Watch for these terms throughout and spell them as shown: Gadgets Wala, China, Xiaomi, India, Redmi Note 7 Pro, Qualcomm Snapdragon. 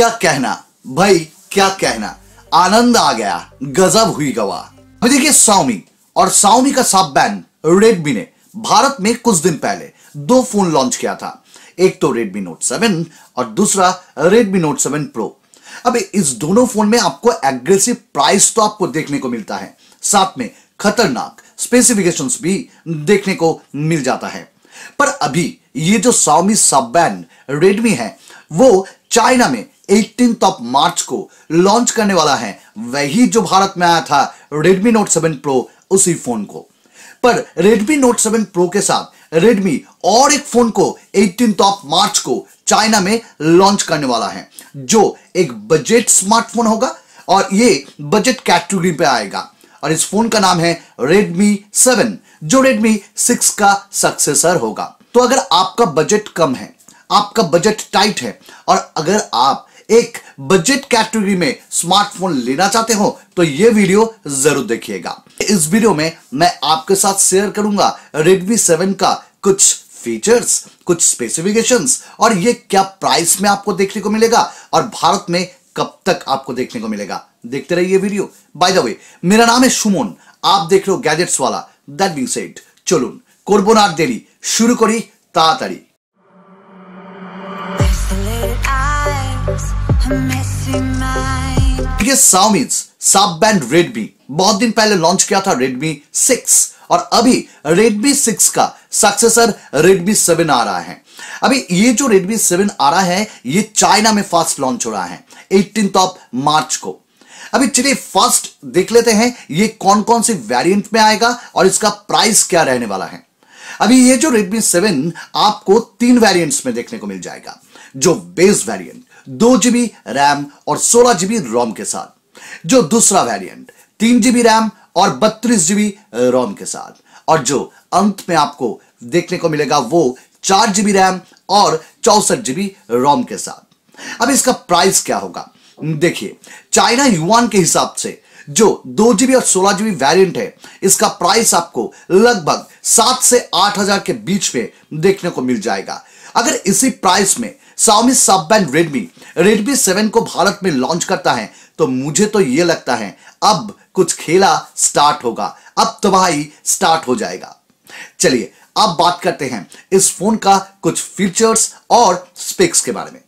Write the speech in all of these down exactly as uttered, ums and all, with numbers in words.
क्या कहना भाई, क्या कहना, आनंद आ गया, गजब हुई गवाह। देखिए Xiaomi और Xiaomi का सब बैन Redmi ने भारत में कुछ दिन पहले दो फोन लॉन्च किया था, एक तो Redmi Note सेवन और दूसरा Redmi Note सेवन Pro। अब इस दोनों फोन में आपको एग्रेसिव प्राइस तो आपको देखने को मिलता है, साथ में खतरनाक स्पेसिफिकेशंस भी देखने को मिल जाता है। पर अभी ये जो Xiaomi सब बैन Redmi है वो चाइना में अठारह मार्च को लॉन्च करने वाला है, वही जो भारत में आया था Redmi Note सेवन Pro, उसी फोन को। पर Redmi Note सेवन Pro के साथ Redmi और एक फोन को अठारह मार्च को चाइना में लॉन्च करने वाला है, जो एक बजट स्मार्टफोन होगा और ये बजट कैटेगरी पे आएगा। और इस फोन का नाम है Redmi सेवन, जो Redmi सिक्स का सक्सेसर होगा। तो अगर आपका बजट कम है, आपका बजट टाइट है और अगर आप एक बजट कैटेगरी में स्मार्टफोन लेना चाहते हो तो यह वीडियो जरूर देखिएगा। इस वीडियो में मैं आपके साथ शेयर करूंगा Redmi सेवन का कुछ फीचर्स, कुछ स्पेसिफिकेशंस और ये क्या प्राइस में आपको देखने को मिलेगा और भारत में कब तक आपको देखने को मिलेगा। देखते रहिए वीडियो। बाय द वे, मेरा नाम है सुमन, आप देख रहे हो गैजेट्स वाला। दैट बीइंग सेड, चलून करबो ना देरी, शुरू करी ताड़ाताड़ी। ये Xiaomi सब बैंड Redmi बहुत दिन पहले लॉन्च किया था Redmi सिक्स और अभी Redmi सिक्स का सक्सेसर Redmi सेवन आ रहा है। अभी ये जो Redmi सेवन आ रहा है ये चाइना में फर्स्ट लॉन्च हो रहा है अठारह मार्च को। अभी चलिए फर्स्ट देख लेते हैं ये कौन कौन से वेरिएंट में आएगा और इसका प्राइस क्या रहने वाला है। अभी ये जो Redmi सेवन आपको तीन वेरिएंट्स में देखने को मिल जाएगा, जो बेस वेरिएंट दो जीबी रैम और सोलह जीबी रोम के साथ, जो दूसरा वेरिएंट तीन जीबी रैम और बत्तीस जीबी रोम के साथ, और जो अंत में आपको देखने को मिलेगा वो चार जीबी रैम और चौसठ जीबी रोम के साथ। अब इसका प्राइस क्या होगा, देखिए चाइना युआन के हिसाब से जो दो जीबी और सोलह जीबी वेरिएंट है इसका प्राइस आपको लगभग सात से आठ हजार के बीच में देखने को मिल जाएगा। अगर इसी प्राइस में Xiaomi सब बैंड Redmi Redmi सेवन को भारत में लॉन्च करता है तो मुझे तो यह लगता है अब कुछ खेला स्टार्ट होगा, अब तबाही स्टार्ट हो जाएगा। चलिए अब बात करते हैं इस फोन का कुछ फीचर्स और स्पेक्स के बारे में।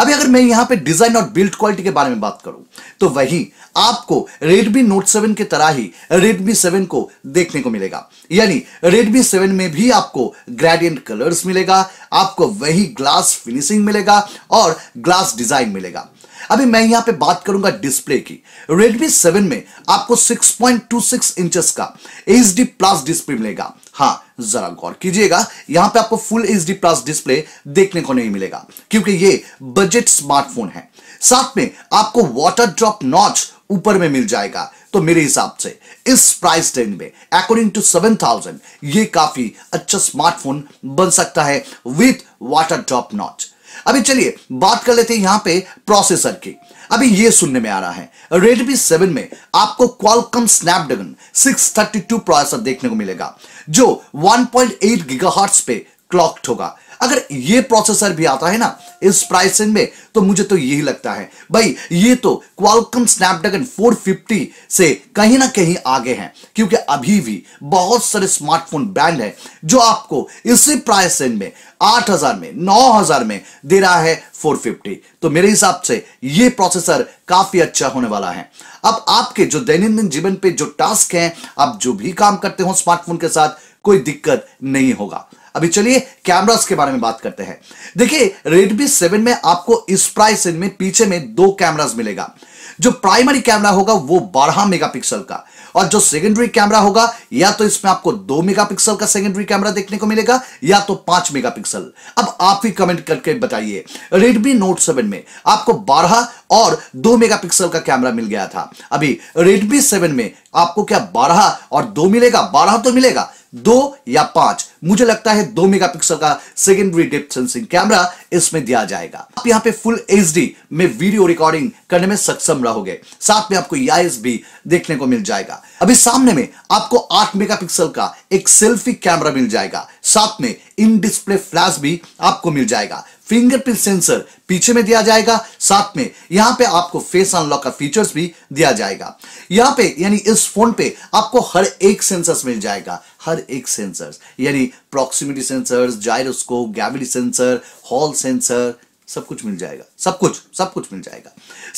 अभी अगर मैं यहां पे डिजाइन और बिल्ड क्वालिटी के बारे में बात करूं तो वही आपको Redmi Note सेवन की तरह ही Redmi सेवन को देखने को मिलेगा, यानी Redmi सेवन में भी आपको ग्रेडियंट कलर्स मिलेगा, आपको वही ग्लास फिनिशिंग मिलेगा और ग्लास डिजाइन मिलेगा। अभी मैं यहां पे बात करूंगा डिस्प्ले की। Redmi सेवन में आपको six point two six inches का एचडी प्लस डिस्प्ले मिलेगा। हाँ, जरा गौर कीजिएगा, यहां पे आपको फुल एचडी प्लस डिस्प्ले देखने को नहीं मिलेगा क्योंकि ये बजट स्मार्टफोन है। साथ में आपको वाटर ड्रॉप नॉच ऊपर में मिल जाएगा। तो मेरे हिसाब से इस प्राइस रेंज में अकॉर्डिंग टू सेवन थाउजेंड ये काफी अच्छा स्मार्टफोन बन सकता है विथ वाटर ड्रॉप नॉच। अभी चलिए बात कर लेते हैं यहां पे प्रोसेसर की। अभी ये सुनने में आ रहा है Redmi सेवन में आपको Qualcomm Snapdragon six thirty two processor देखने को मिलेगा, जो वन पॉइंट एट गीगाहर्ट्ज़ पे क्लॉक्ड होगा। अगर ये प्रोसेसर भी आता है ना इस प्राइसिंग में तो मुझे तो यही लगता है भाई ये तो Qualcomm Snapdragon फोर फिफ्टी से कहीं ना कहीं आगे हैं, क्योंकि अभी भी बहुत सारे स्मार्टफोन ब्रांड है जो आपको इसी प्राइस रेंज में आठ हजार में नौ हजार में दे रहा है फोर फिफ्टी। तो मेरे हिसाब से ये प्रोसेसर काफी अच्छा होने वाला है। अब आपके जो दैनंदिन जीवन पे जो टास्क हैं, आप जो भी काम करते हो स्मार्टफोन के साथ, कोई दिक्कत नहीं होगा। अभी चलिए कैमरास के बारे में बात करते हैं। देखिए Redmi सेवन में आपको इस प्राइस में पीछे में दो कैमरास मिलेगा। जो प्राइमरी कैमरा होगा वो बारह मेगापिक्सल का और जो सेकेंडरी कैमरा होगा या तो इसमें आपको दो मेगापिक्सल का सेकेंडरी कैमरा देखने को मिलेगा या तो पांच मेगापिक्सल। अब आप ही कमेंट करके बताइए Redmi Note सेवन में आपको बारह और दो मेगापिक्सल का कैमरा मिल गया था, अभी Redmi सेवन में आपको क्या बारह और दो मिलेगा? बारह तो मिलेगा, दो या पांच। मुझे लगता है दो मेगापिक्सल का सेकेंडरी डेप्थ सेंसिंग कैमरा इसमें दिया जाएगा। आप यहाँ पे फुल एचडी में वीडियो रिकॉर्डिंग करने में सक्षम रहोगे, साथ में आपको आईएस भी देखने को मिल जाएगा। अभी सामने में आपको आठ मेगापिक्सल का एक सेल्फी कैमरा मिल जाएगा, साथ में इन डिस्प्ले फ्लैश भी आपको मिल जाएगा। फिंगरप्रिंट सेंसर पीछे में दिया जाएगा, साथ में यहां पे आपको फेस अनलॉक का फीचर्स भी दिया जाएगा। यहां पे यानी इस फोन पे आपको हर एक सेंसर्स मिल जाएगा, हर एक सेंसर्स यानी proximity sensors, gyroscope, gravity sensor, hall sensor, सब कुछ मिल जाएगा, सब कुछ सब कुछ मिल जाएगा।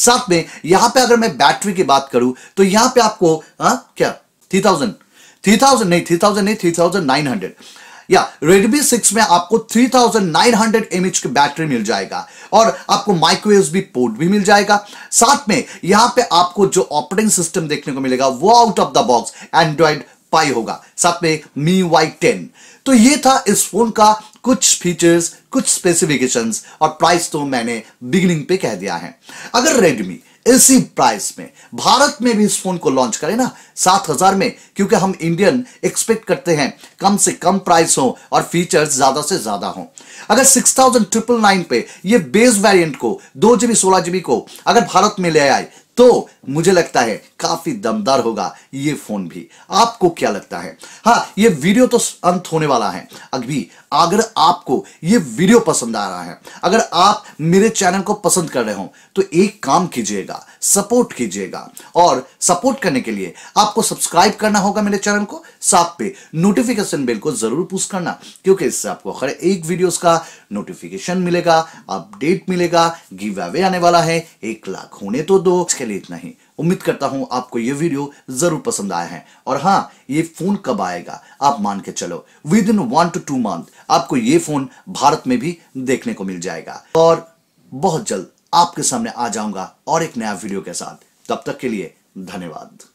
साथ में यहां पे अगर मैं बैटरी की बात करूं तो यहां पे आपको आ, क्या थ्री थाउजेंड थ्री थाउजेंड नहीं थ्री थाउजेंड नहीं थ्री थाउजेंड नाइन हंड्रेड या Redmi सिक्स में आपको three thousand nine hundred M A H की बैटरी मिल जाएगा और आपको माइक्रो यूएसबी पोर्ट भी मिल जाएगा। साथ में यहां पे आपको जो ऑपरेटिंग सिस्टम देखने को मिलेगा वो out of the box Android पाई होगा, साथ में M I U I ten. तो ये था इस फोन का कुछ फीचर्स, कुछ स्पेसिफिकेशंस, और प्राइस तो मैंने बिगिनिंग पे कह दिया है। अगर Redmi इसी प्राइस में भारत में भी इस फोन को लॉन्च करें ना सात हजार में, क्योंकि हम इंडियन एक्सपेक्ट करते हैं कम से कम प्राइस हो और फीचर्स ज्यादा से ज्यादा हो। अगर सिक्स थाउजेंड ट्रिपल नाइन पे ये बेस वेरिएंट को दो जीबी सोलह जीबी को अगर भारत में ले आए तो मुझे लगता है काफी दमदार होगा ये फोन भी। आपको क्या लगता है? हाँ, ये वीडियो तो अंत होने वाला है अभी। अगर आपको ये वीडियो पसंद आ रहा है, अगर आप मेरे चैनल को पसंद कर रहे हो तो एक काम कीजिएगा, सपोर्ट कीजिएगा, और सपोर्ट करने के लिए आपको सब्सक्राइब करना होगा मेरे चैनल को, साथ पे नोटिफिकेशन बेल को जरूर पुश करना, क्योंकि इससे आपको हर एक वीडियोस का नोटिफिकेशन मिलेगा, अपडेट मिलेगा। गिव अवे आने वाला है, एक लाख होने तो दो। इसके लिए इतना ही। उम्मीद करता हूं आपको ये वीडियो जरूर पसंद आया है। और हाँ, ये फोन कब आएगा आप मान के चलो within one to two month आपको ये फोन भारत में भी देखने को मिल जाएगा, और बहुत जल्द आपके सामने आ जाऊंगा और एक नया वीडियो के साथ। तब तक के लिए धन्यवाद।